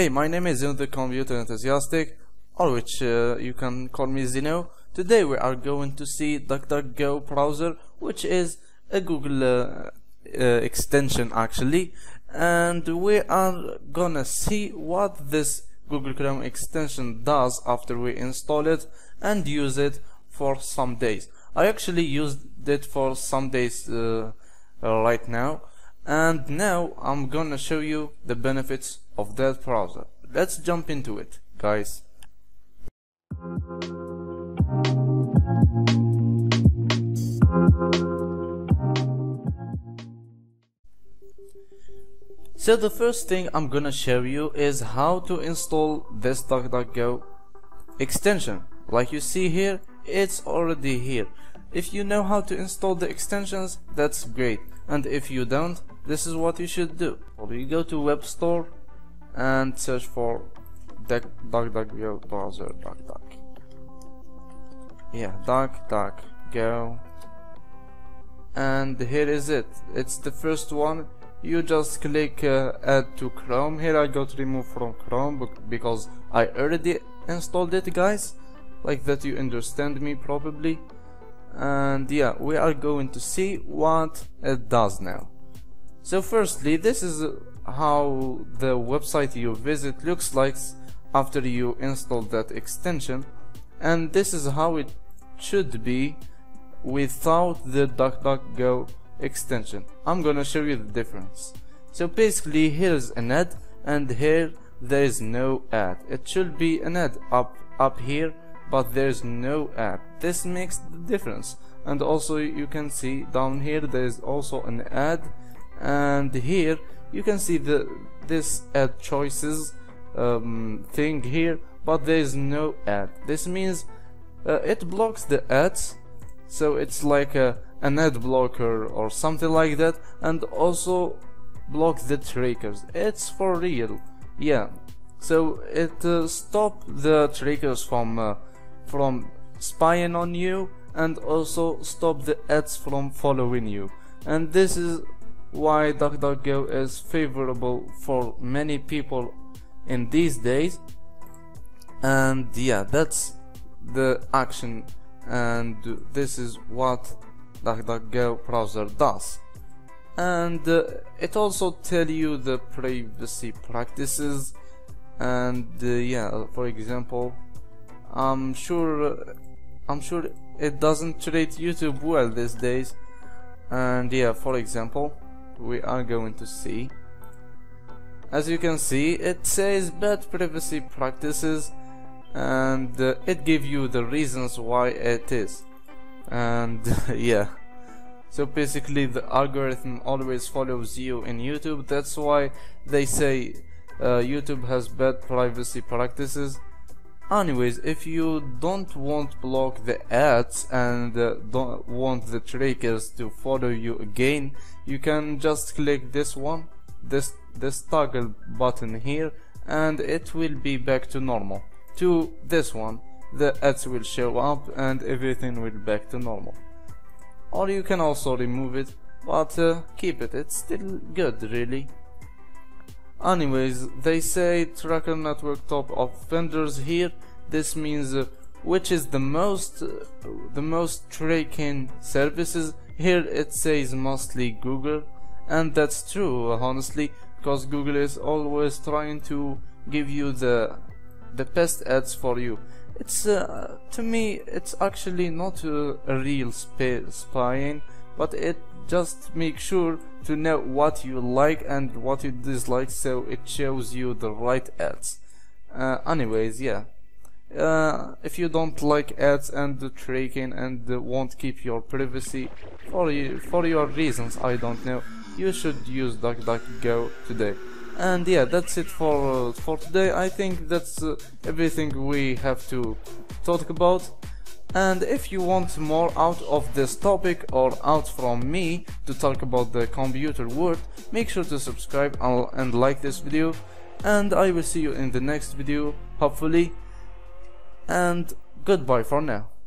Hey, my name is Zeno the Computer Enthusiastic, or which you can call me Zeno. Today we are going to see DuckDuckGo browser, which is a Google extension actually, and we are gonna see what this Google Chrome extension does after we install it and use it for some days. I actually used it for some days right now, and now I'm gonna show you the benefits of that browser. Let's jump into it, guys. So the first thing I'm gonna show you is how to install this DuckDuckGo extension. Like you see here, it's already here. If you know how to install the extensions, that's great, and if you don't, this is what you should do. You go to Web Store and search for DuckDuckGo browser. DuckDuckGo, and here is it. It's the first one. You just click add to Chrome. Here I got removed from Chrome because I already installed it, guys, like that you understand me probably. And yeah, we are going to see what it does now. So firstly, this is how the website you visit looks like after you install that extension, and this is how it should be without the DuckDuckGo extension. I'm gonna show you the difference. So basically, here's an ad, and here there is no ad. It should be an ad up here, but there's no ad. This makes the difference. And also you can see down here there is also an ad, and here you can see this ad choices thing here, but there is no ad. This means it blocks the ads, so it's like an ad blocker or something like that, and also blocks the triggers. It's for real, yeah. So it stops the triggers from spying on you, and also stop the ads from following you. And this is why DuckDuckGo is favorable for many people in these days. And yeah, that's the action, and this is what DuckDuckGo browser does. And it also tells you the privacy practices, and yeah, for example, I'm sure it doesn't treat YouTube well these days. And yeah, for example, we are going to see, as you can see, it says bad privacy practices, and it gives you the reasons why it is. And yeah, so basically the algorithm always follows you in YouTube. That's why they say YouTube has bad privacy practices. Anyways, if you don't want to block the ads and don't want the trackers to follow you again, you can just click this one, this toggle button here, and it will be back to normal. To this one, the ads will show up and everything will back to normal. Or you can also remove it, but keep it, it's still good really. Anyways, they say tracker network top of vendors here. This means which is the most tracking services. Here it says mostly Google, and that's true honestly, because Google is always trying to give you the best ads for you. It's to me it's actually not a real spying, but it just make sure to know what you like and what you dislike, so it shows you the right ads. Anyways, yeah, if you don't like ads and the tracking and won't keep your privacy for your reasons, I don't know, you should use DuckDuckGo today. And yeah, that's it for today. I think that's everything we have to talk about. And if you want more out of this topic or out from me to talk about the computer world, make sure to subscribe and like this video, and I will see you in the next video hopefully, and goodbye for now.